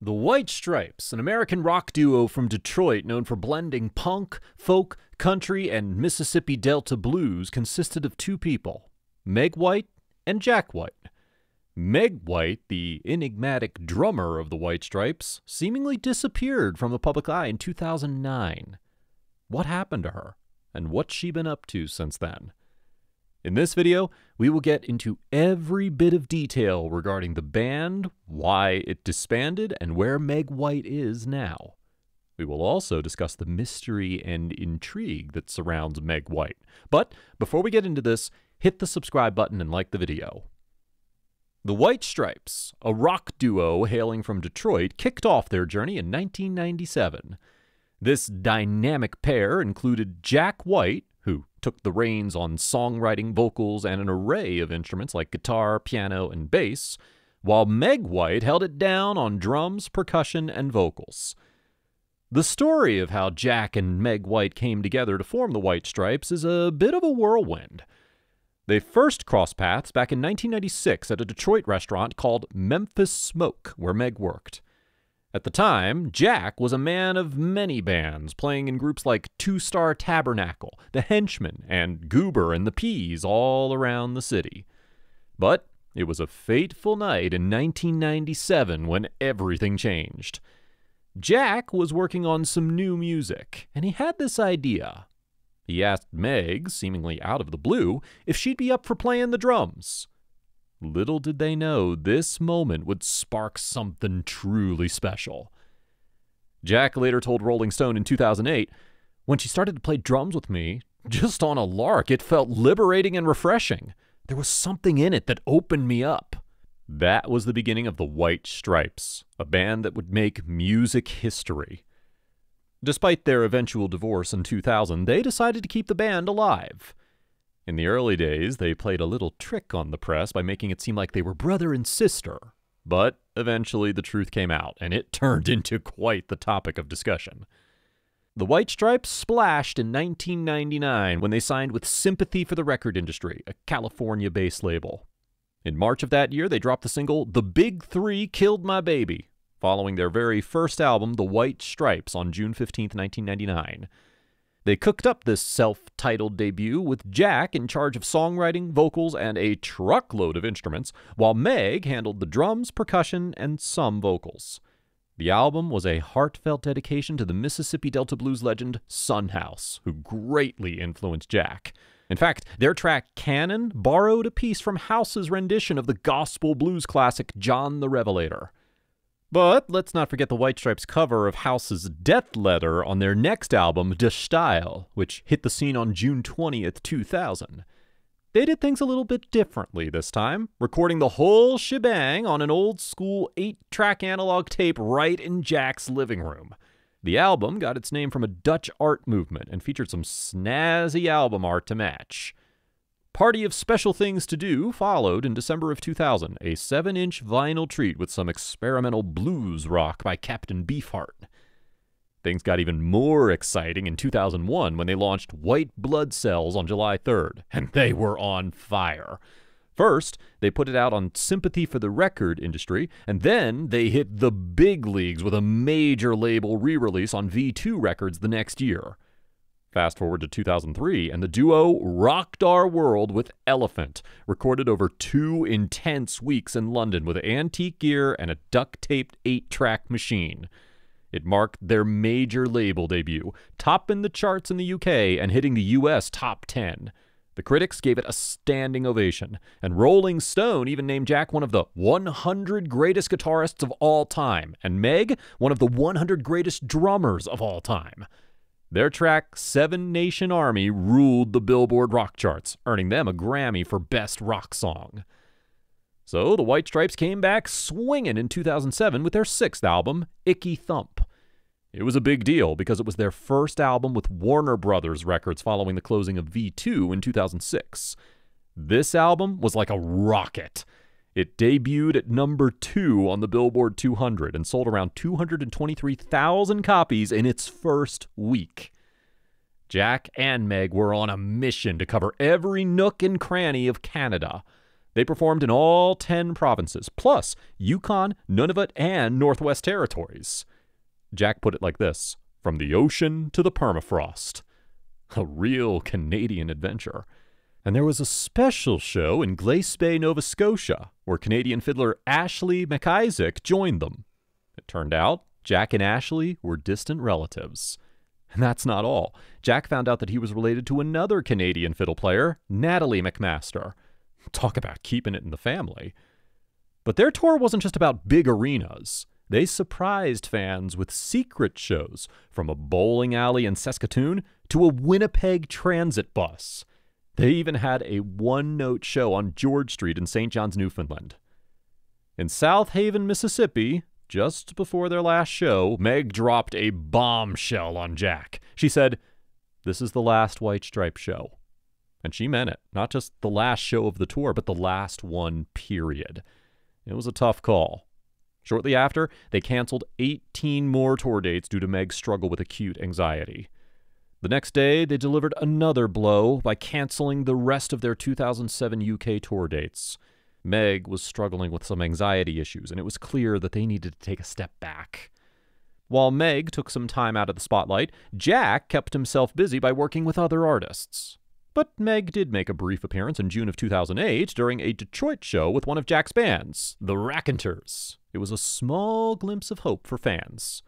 The White Stripes, an American rock duo from Detroit known for blending punk, folk, country, and Mississippi Delta blues, consisted of two people, Meg White and Jack White. Meg White, the enigmatic drummer of the White Stripes, seemingly disappeared from the public eye in 2009. What happened to her, and what's she been up to since then? In this video, we will get into every bit of detail regarding the band, why it disbanded, and where Meg White is now. We will also discuss the mystery and intrigue that surrounds Meg White. But before we get into this, hit the subscribe button and like the video. The White Stripes, a rock duo hailing from Detroit, kicked off their journey in 1997. This dynamic pair included Jack White, who took the reins on songwriting, vocals, and an array of instruments like guitar, piano, and bass, while Meg White held it down on drums, percussion, and vocals. The story of how Jack and Meg White came together to form the White Stripes is a bit of a whirlwind. They first crossed paths back in 1996 at a Detroit restaurant called Memphis Smoke, where Meg worked. At the time, Jack was a man of many bands, playing in groups like Two Star Tabernacle, The Henchmen, and Goober and the Peas all around the city. But it was a fateful night in 1997 when everything changed. Jack was working on some new music, and he had this idea. He asked Meg, seemingly out of the blue, if she'd be up for playing the drums. Little did they know this moment would spark something truly special. Jack later told Rolling Stone in 2008, "When she started to play drums with me, just on a lark, it felt liberating and refreshing. There was something in it that opened me up." That was the beginning of the White Stripes, a band that would make music history. Despite their eventual divorce in 2000, they decided to keep the band alive. In the early days, they played a little trick on the press by making it seem like they were brother and sister, but eventually the truth came out, and it turned into quite the topic of discussion. The White Stripes splashed in 1999 when they signed with Sympathy for the Record Industry, a California-based label. In March of that year, they dropped the single The Big Three Killed My Baby, following their very first album, The White Stripes, on June 15, 1999. They cooked up this self-titled debut with Jack in charge of songwriting, vocals, and a truckload of instruments, while Meg handled the drums, percussion, and some vocals. The album was a heartfelt dedication to the Mississippi Delta blues legend Sun House, who greatly influenced Jack. In fact, their track Cannon borrowed a piece from House's rendition of the gospel blues classic John the Revelator. But let's not forget the White Stripes' cover of House's Death Letter on their next album, De Stijl, which hit the scene on June 20th, 2000. They did things a little bit differently this time, recording the whole shebang on an old-school 8-track analog tape right in Jack's living room. The album got its name from a Dutch art movement and featured some snazzy album art to match. Party of Special Things to Do followed in December of 2000, a 7-inch vinyl treat with some experimental blues rock by Captain Beefheart. Things got even more exciting in 2001 when they launched White Blood Cells on July 3rd, and they were on fire. First, they put it out on Sympathy for the Record Industry, and then they hit the big leagues with a major label re-release on V2 Records the next year. Fast forward to 2003, and the duo rocked our world with Elephant, recorded over 2 intense weeks in London with antique gear and a duct-taped 8-track machine. It marked their major label debut, topping the charts in the UK and hitting the US top 10. The critics gave it a standing ovation, and Rolling Stone even named Jack one of the 100 greatest guitarists of all time, and Meg one of the 100 greatest drummers of all time. Their track, Seven Nation Army, ruled the Billboard rock charts, earning them a Grammy for Best Rock Song. So the White Stripes came back swinging in 2007 with their 6th album, Icky Thump. It was a big deal because it was their first album with Warner Brothers Records following the closing of V2 in 2006. This album was like a rocket. It debuted at number 2 on the Billboard 200 and sold around 223,000 copies in its first week. Jack and Meg were on a mission to cover every nook and cranny of Canada. They performed in all 10 provinces, plus Yukon, Nunavut, and Northwest Territories. Jack put it like this: from the ocean to the permafrost. A real Canadian adventure. And there was a special show in Glace Bay, Nova Scotia, where Canadian fiddler Ashley McIsaac joined them. It turned out Jack and Ashley were distant relatives. And that's not all. Jack found out that he was related to another Canadian fiddle player, Natalie McMaster. Talk about keeping it in the family. But their tour wasn't just about big arenas. They surprised fans with secret shows, from a bowling alley in Saskatoon to a Winnipeg transit bus. They even had a one-note show on George Street in St. John's, Newfoundland. In South Haven, Mississippi, just before their last show, Meg dropped a bombshell on Jack. She said, "This is the last White Stripe show." And she meant it. Not just the last show of the tour, but the last one, period. It was a tough call. Shortly after, they canceled 18 more tour dates due to Meg's struggle with acute anxiety. The next day, they delivered another blow by canceling the rest of their 2007 UK tour dates. Meg was struggling with some anxiety issues, and it was clear that they needed to take a step back. While Meg took some time out of the spotlight, Jack kept himself busy by working with other artists. But Meg did make a brief appearance in June of 2008 during a Detroit show with one of Jack's bands, The Raconteurs. It was a small glimpse of hope for fans.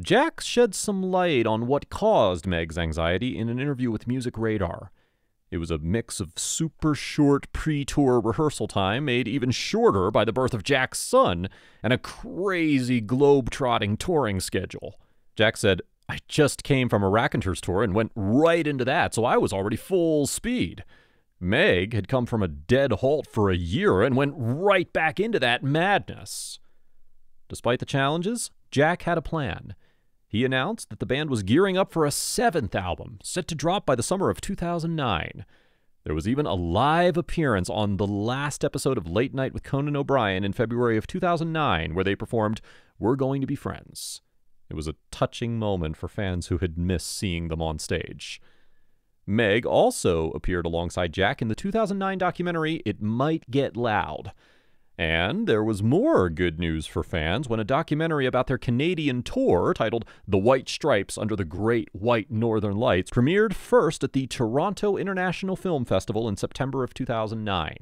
Jack shed some light on what caused Meg's anxiety in an interview with Music Radar. It was a mix of super short pre-tour rehearsal time, made even shorter by the birth of Jack's son, and a crazy globe-trotting touring schedule. Jack said, "I just came from a Raconteurs tour and went right into that, so I was already full speed. Meg had come from a dead halt for a year and went right back into that madness." Despite the challenges, Jack had a plan. He announced that the band was gearing up for a 7th album, set to drop by the summer of 2009. There was even a live appearance on the last episode of Late Night with Conan O'Brien in February of 2009, where they performed We're Going to Be Friends. It was a touching moment for fans who had missed seeing them on stage. Meg also appeared alongside Jack in the 2009 documentary It Might Get Loud. And there was more good news for fans when a documentary about their Canadian tour, titled The White Stripes Under the Great White Northern Lights, premiered first at the Toronto International Film Festival in September of 2009.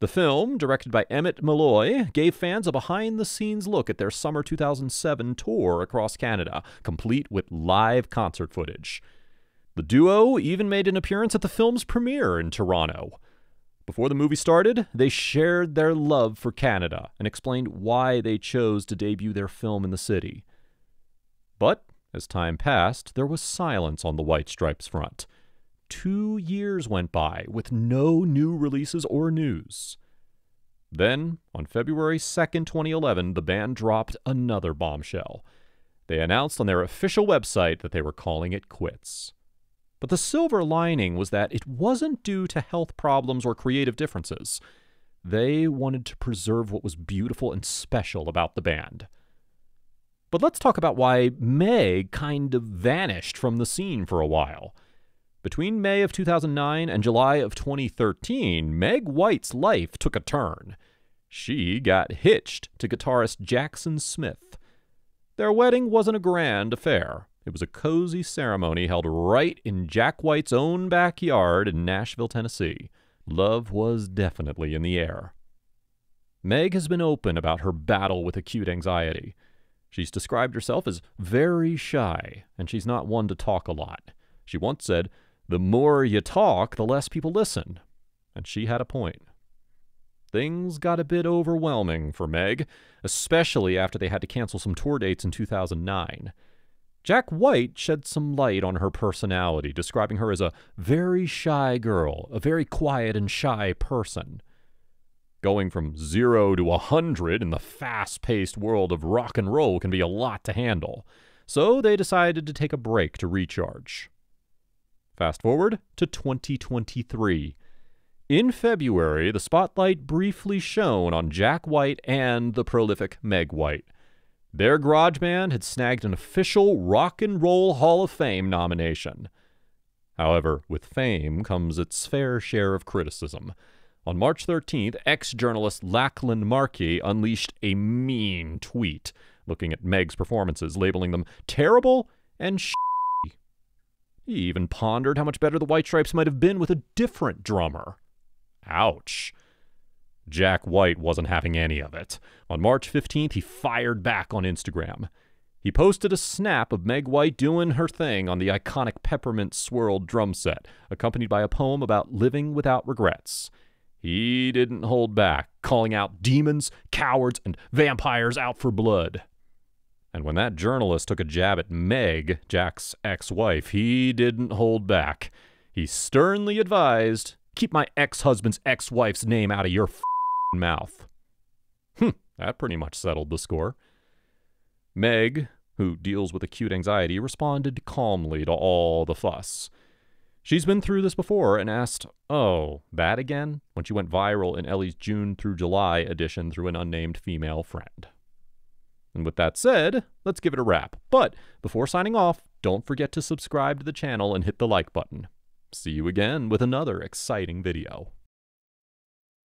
The film, directed by Emmett Malloy, gave fans a behind-the-scenes look at their summer 2007 tour across Canada, complete with live concert footage. The duo even made an appearance at the film's premiere in Toronto. Before the movie started, they shared their love for Canada and explained why they chose to debut their film in the city. But as time passed, there was silence on the White Stripes front. 2 years went by with no new releases or news. Then, on February 2nd, 2011, the band dropped another bombshell. They announced on their official website that they were calling it quits. But the silver lining was that it wasn't due to health problems or creative differences. They wanted to preserve what was beautiful and special about the band. But let's talk about why Meg kind of vanished from the scene for a while. Between May of 2009 and July of 2013, Meg White's life took a turn. She got hitched to guitarist Jackson Smith. Their wedding wasn't a grand affair. It was a cozy ceremony held right in Jack White's own backyard in Nashville, Tennessee. Love was definitely in the air. Meg has been open about her battle with acute anxiety. She's described herself as very shy, and she's not one to talk a lot. She once said, "The more you talk, the less people listen." And she had a point. Things got a bit overwhelming for Meg, especially after they had to cancel some tour dates in 2009. Jack White shed some light on her personality, describing her as a very shy girl, a very quiet and shy person. Going from 0 to 100 in the fast-paced world of rock and roll can be a lot to handle, so they decided to take a break to recharge. Fast forward to 2023. In February, the spotlight briefly shone on Jack White and the prolific Meg White. Their garage band had snagged an official Rock and Roll Hall of Fame nomination. However, with fame comes its fair share of criticism. On March 13th, ex-journalist Lachlan Markey unleashed a mean tweet looking at Meg's performances, labeling them terrible and sh**. He even pondered how much better the White Stripes might have been with a different drummer. Ouch. Jack White wasn't having any of it. On March 15th, he fired back on Instagram. He posted a snap of Meg White doing her thing on the iconic Peppermint Swirl drum set, accompanied by a poem about living without regrets. He didn't hold back, calling out demons, cowards, and vampires out for blood. And when that journalist took a jab at Meg, Jack's ex-wife, he didn't hold back. He sternly advised, "Keep my ex-husband's ex-wife's name out of your f***ing mouth." That pretty much settled the score. Meg, who deals with acute anxiety, responded calmly to all the fuss. She's been through this before and asked, "Oh, that again?" when she went viral in Ellie's June through July edition through an unnamed female friend. And with that said, let's give it a wrap. But before signing off, don't forget to subscribe to the channel and hit the like button. See you again with another exciting video.